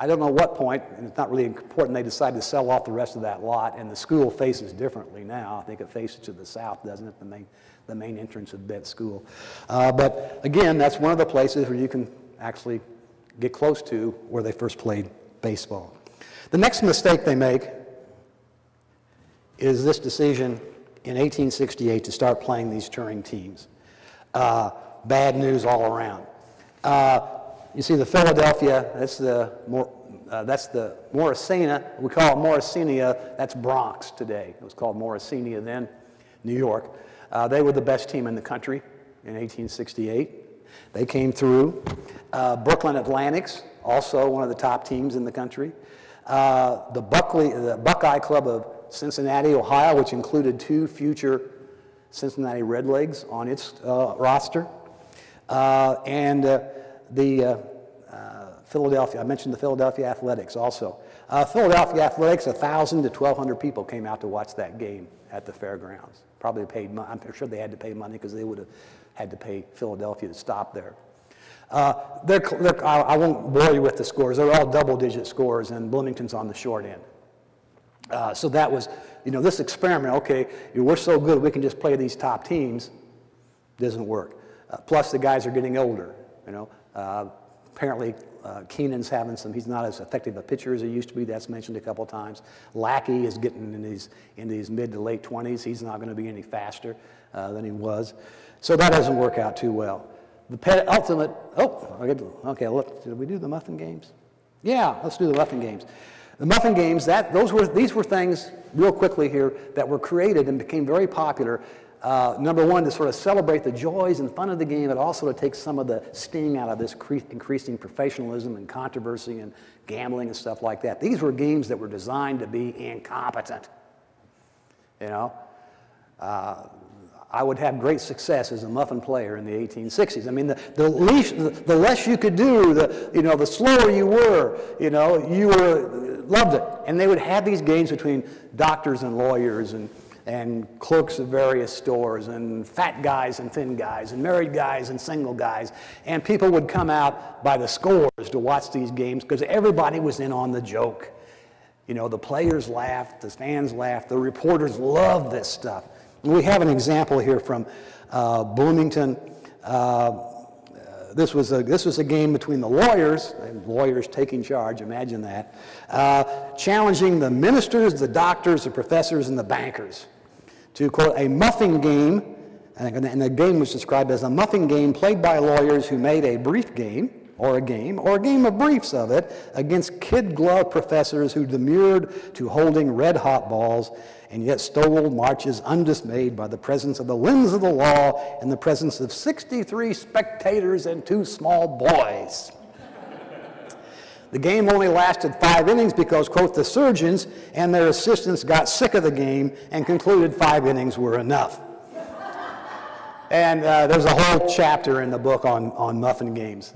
I don't know what point, and it's not really important, they decided to sell off the rest of that lot, and the school faces differently now. I think it faces to the south, doesn't it? The main entrance of that school. But again, that's one of the places where you can actually get close to where they first played baseball. The next mistake they make is this decision in 1868 to start playing these touring teams. Bad news all around. You see the Philadelphia, that's the Morrisania, we call it Morrisania, that's Bronx today. It was called Morrisania then, New York. They were the best team in the country in 1868. They came through. Brooklyn Athletics, also one of the top teams in the country. The Buckeye Club of Cincinnati, Ohio, which included two future Cincinnati Redlegs on its roster. Philadelphia, I mentioned the Philadelphia Athletics also. Philadelphia Athletics, 1,000 to 1,200 people came out to watch that game at the fairgrounds. Probably paid money. I'm sure they had to pay money because they would have had to pay Philadelphia to stop there. I won't bore you with the scores. They're all double-digit scores, and Bloomington's on the short end. So that was, you know, this experiment, okay, we're so good we can just play these top teams, doesn't work. Plus the guys are getting older, you know. Apparently Keenan's having some, he's not as effective a pitcher as he used to be, that's mentioned a couple times. Lackey is getting in these mid to late 20s, he's not going to be any faster than he was. So that doesn't work out too well. The ultimate, look, did we do the Muffin Games? Yeah, let's do the Muffin Games. The Muffin Games, these were things, real quickly here, that were created and became very popular. Number one, to sort of celebrate the joys and fun of the game, but also to take some of the sting out of this increasing professionalism and controversy and gambling and stuff like that. These were games that were designed to be incompetent, you know. I would have great success as a muffin player in the 1860s. I mean, the less you could do, the slower you were, loved it. And they would have these games between doctors and lawyers and clerks of various stores and fat guys and thin guys and married guys and single guys. And people would come out by the scores to watch these games because everybody was in on the joke. You know, the players laughed, the fans laughed, the reporters loved this stuff. We have an example here from Bloomington. This was a game between the lawyers, and lawyers taking charge, imagine that, challenging the ministers, the doctors, the professors, and the bankers to, quote, a muffing game, and the game was described as a muffing game played by lawyers who made a brief game, or a game of briefs of it, against kid glove professors who demurred to holding red hot balls and yet stole marches undismayed by the presence of the limbs of the law and the presence of 63 spectators and 2 small boys. The game only lasted 5 innings because, quote, the surgeons and their assistants got sick of the game and concluded 5 innings were enough. And there's a whole chapter in the book on muffin games.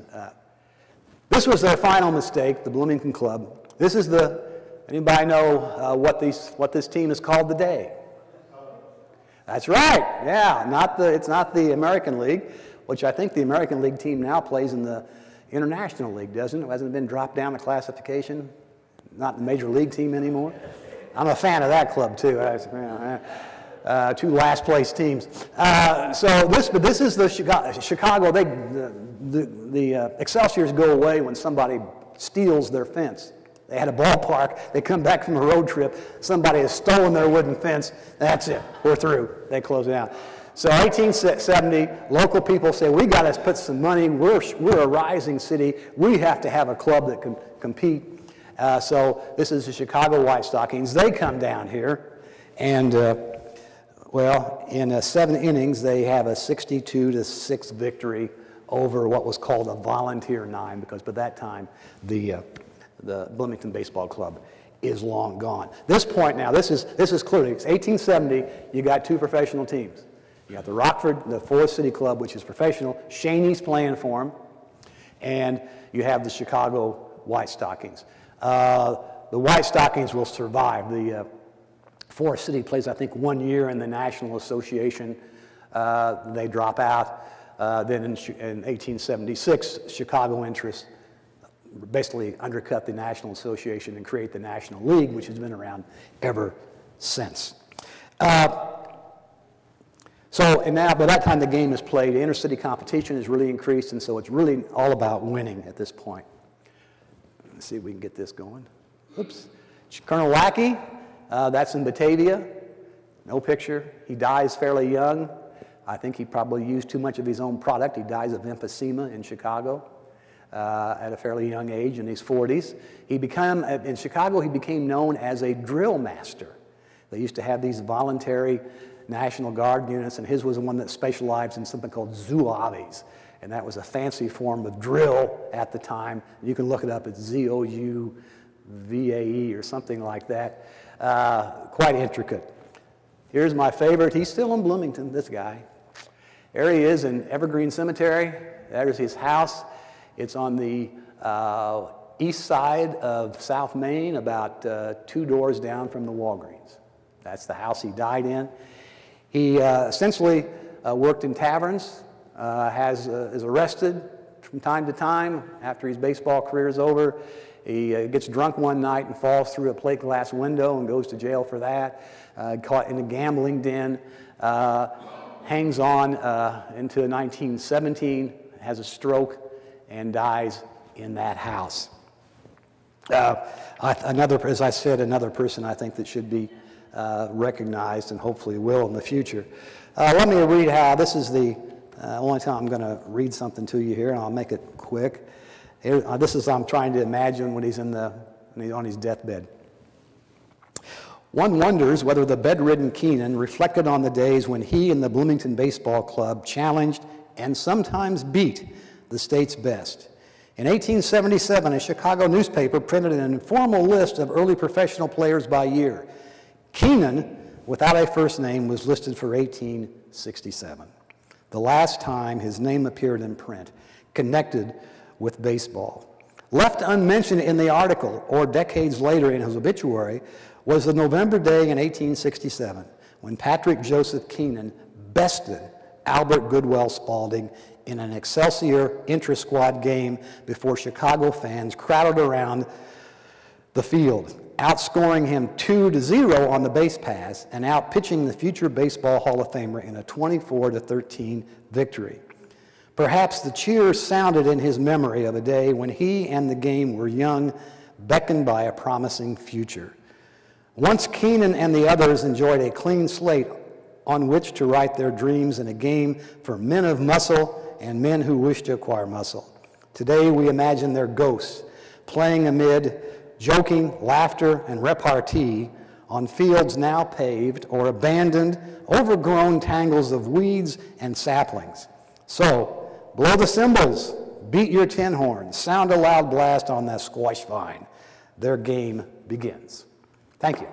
This was their final mistake, the Bloomington Club. This is the, anybody know what this team is called today? That's right, yeah, it's not the American League, which I think the American League team now plays in the International League, doesn't it? It hasn't been dropped down to classification, not the major league team anymore. I'm a fan of that club too. Two last place teams. But this is the Chicago. The Excelsiors go away when somebody steals their fence. They had a ballpark. They come back from a road trip. Somebody has stolen their wooden fence. That's it. We're through. They close it out. So 1870, local people say, we got to put some money. We're a rising city. We have to have a club that can compete. So this is the Chicago White Stockings. They come down here and... Well, in 7 innings, they have a 62-6 victory over what was called a volunteer 9, because by that time, the Bloomington Baseball Club is long gone. This point now, this is clearly, it's 1870, you got 2 professional teams. You got the Rockford, the Forest City Club, which is professional, Chaney's playing for them, and you have the Chicago White Stockings. The White Stockings will survive. Forest City plays, I think, 1 year in the National Association. They drop out. Then in 1876, Chicago interests basically undercut the National Association and create the National League, which has been around ever since. And now, by that time the game is played, inter-city competition has really increased, and so it's really all about winning at this point. Let's see if we can get this going. Oops. Colonel Lackey, that's in Batavia. No picture. He dies fairly young. I think he probably used too much of his own product. He dies of emphysema in Chicago at a fairly young age, in his 40s. In Chicago, he became known as a drill master. They used to have these voluntary National Guard units, and his was one that specialized in something called zouaves, and that was a fancy form of drill at the time. You can look it up at ZOUVAE or something like that. Quite intricate. Here's my favorite. He's still in Bloomington, this guy. There he is in Evergreen Cemetery. There's his house. It's on the east side of South Main, about 2 doors down from the Walgreens. That's the house he died in. He essentially worked in taverns, is arrested from time to time after his baseball career is over. He gets drunk one night and falls through a plate glass window and goes to jail for that. Caught in a gambling den, hangs on into 1917, has a stroke, and dies in that house. As I said, another person I think that should be recognized and hopefully will in the future. Let me read how, this is the only time I'm going to read something to you here, and I'll make it quick. Here, this is, I'm trying to imagine when he's on his deathbed. One wonders whether the bedridden Keenan reflected on the days when he and the Bloomington Baseball Club challenged and sometimes beat the state's best. In 1877, a Chicago newspaper printed an informal list of early professional players by year. Keenan, without a first name, was listed for 1867, the last time his name appeared in print, connected with baseball. Left unmentioned in the article, or decades later in his obituary, was the November day in 1867 when Patrick Joseph Keenan bested Albert Goodwill Spalding in an Excelsior intra-squad game before Chicago fans crowded around the field, outscoring him 2-0 on the base pass and outpitching the future Baseball Hall of Famer in a 24-13 victory. Perhaps the cheers sounded in his memory of a day when he and the game were young, beckoned by a promising future. Once Keenan and the others enjoyed a clean slate on which to write their dreams in a game for men of muscle and men who wish to acquire muscle. Today we imagine their ghosts playing amid joking, laughter, and repartee on fields now paved or abandoned, overgrown tangles of weeds and saplings. So, blow the cymbals, beat your tin horns, sound a loud blast on that squash vine. Their game begins. Thank you.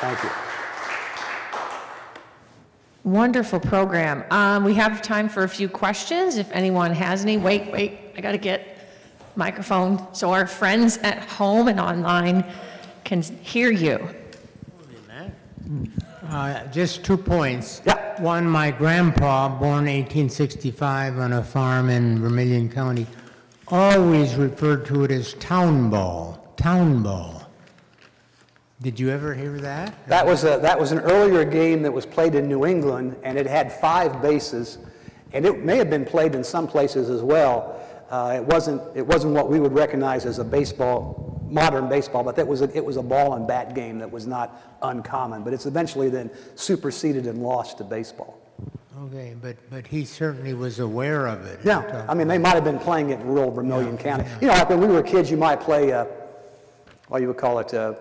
Thank you. Wonderful program. We have time for a few questions if anyone has any. Wait, I got to get the microphone so our friends at home and online can hear you. Just 2 points. Yeah. One, my grandpa, born 1865 on a farm in Vermilion County, always referred to it as town ball. Town ball. Did you ever hear that? That was an earlier game that was played in New England, and it had 5 bases, and it may have been played in some places as well. It wasn't what we would recognize as a baseball, modern baseball, but it was a ball and bat game that was not uncommon. But it's eventually then superseded and lost to baseball. Okay, but he certainly was aware of it. Yeah, I mean they might have been playing it in rural Vermilion County. Yeah. You know, like when we were kids, you might play well, you would call it a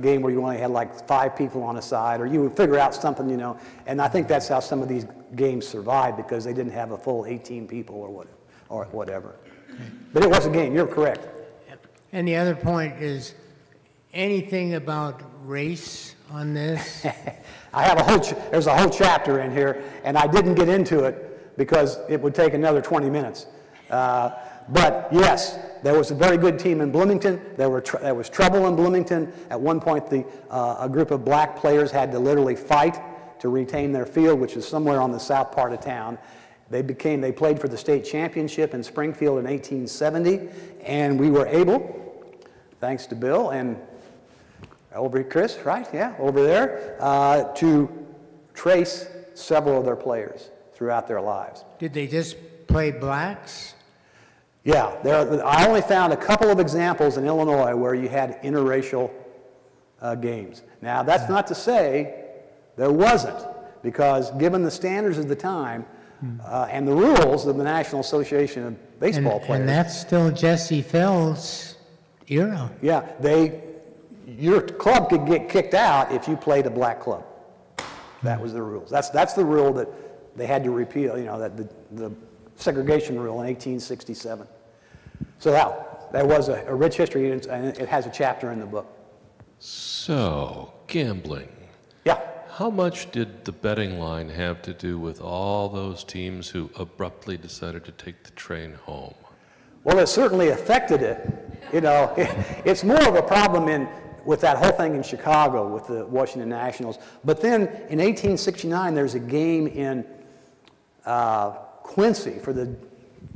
game where you only had like 5 people on a side, or you would figure out something, you know. And I think that's how some of these games survived, because they didn't have a full 18 people or whatever. But it was a game, you're correct. And the other point is, anything about race on this? I have there's a whole chapter in here, and I didn't get into it because it would take another 20 minutes. But yes, there was a very good team in Bloomington. There was trouble in Bloomington. At one point, a group of black players had to literally fight to retain their field, which is somewhere on the south part of town. They played for the state championship in Springfield in 1870, and we were able, thanks to Bill and Chris, right? Yeah, over there, to trace several of their players throughout their lives. Did they just play blacks? Yeah, I only found a couple of examples in Illinois where you had interracial games. Now, that's not to say there wasn't, because given the standards of the time, and the rules of the National Association of Baseball Players. And that's still Jesse Feld's era. Yeah, your club could get kicked out if you played a black club. That was the rules. That's the rule that they had to repeal, you know, that the segregation rule in 1867. So that was a rich history, and it has a chapter in the book. So, gambling. Yeah. How much did the betting line have to do with all those teams who abruptly decided to take the train home? Well, it certainly affected it. You know, it's more of a problem with that whole thing in Chicago with the Washington Nationals. But then in 1869, there's a game in Quincy for the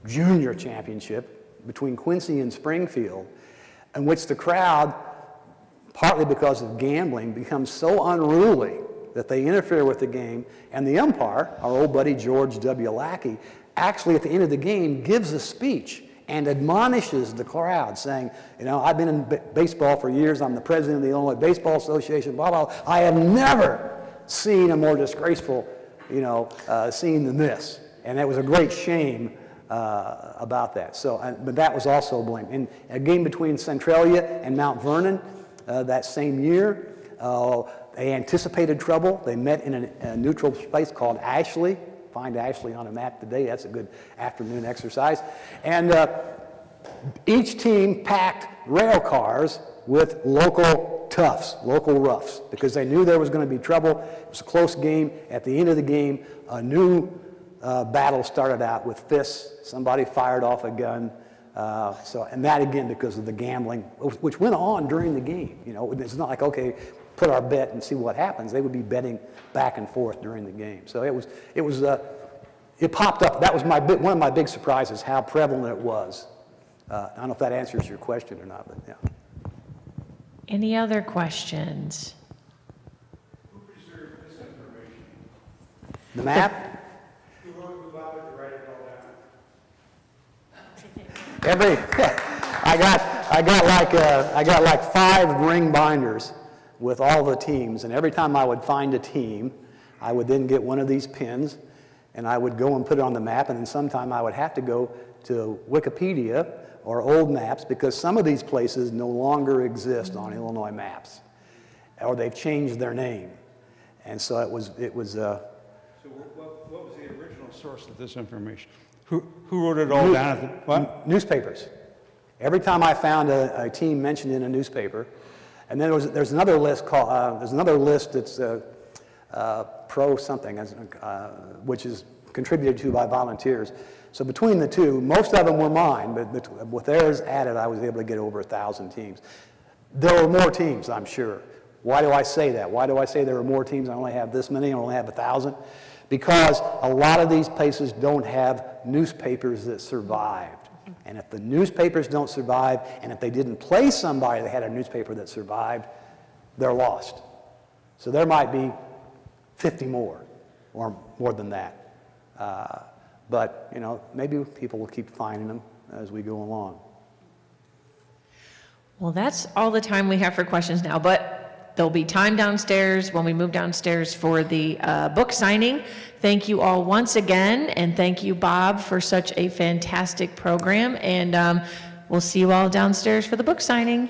junior championship between Quincy and Springfield, in which the crowd, partly because of gambling, becomes so unruly that they interfere with the game, and the umpire, our old buddy George W. Lackey, actually at the end of the game gives a speech and admonishes the crowd, saying, you know, I've been in baseball for years, I'm the president of the Illinois Baseball Association, blah, blah, blah. I have never seen a more disgraceful, you know, scene than this. And that was a great shame about that. So, but that was also blamed. In a game between Centralia and Mount Vernon that same year, they anticipated trouble. They met in a neutral place called Ashley. Find Ashley on a map today. That's a good afternoon exercise. And each team packed rail cars with local toughs, local roughs, because they knew there was going to be trouble. It was a close game. At the end of the game, a new battle started out with fists. Somebody fired off a gun. And that, again, because of the gambling, which went on during the game. You know, it's not like, okay, put our bet and see what happens. They would be betting back and forth during the game. So it popped up. That was one of my big surprises, how prevalent it was. I don't know if that answers your question or not, but yeah. Any other questions? Who preserved this information? The map? Who bothered to write it all down? I got like 5 ring binders with all the teams, and every time I would find a team, I would then get one of these pins, and I would go and put it on the map, and then sometime I would have to go to Wikipedia or old maps, because some of these places no longer exist on Illinois maps, or they've changed their name. And so So what was the original source of this information? Who wrote it all down? Newspapers. Every time I found a team mentioned in a newspaper. And then there's another list called, there's another list that's pro something, which is contributed to by volunteers. So between the two, most of them were mine, but with theirs added, I was able to get over 1,000 teams. There were more teams, I'm sure. Why do I say that? Why do I say there are more teams? I only have this many, I only have 1,000? Because a lot of these places don't have newspapers that survived. And if the newspapers don't survive, and if they didn't play somebody that had a newspaper that survived, they're lost. So there might be 50 more, or more than that. But, you know, maybe people will keep finding them as we go along. Well, that's all the time we have for questions now, but there'll be time downstairs when we move downstairs for the book signing. Thank you all once again, and thank you, Bob, for such a fantastic program, and we'll see you all downstairs for the book signing.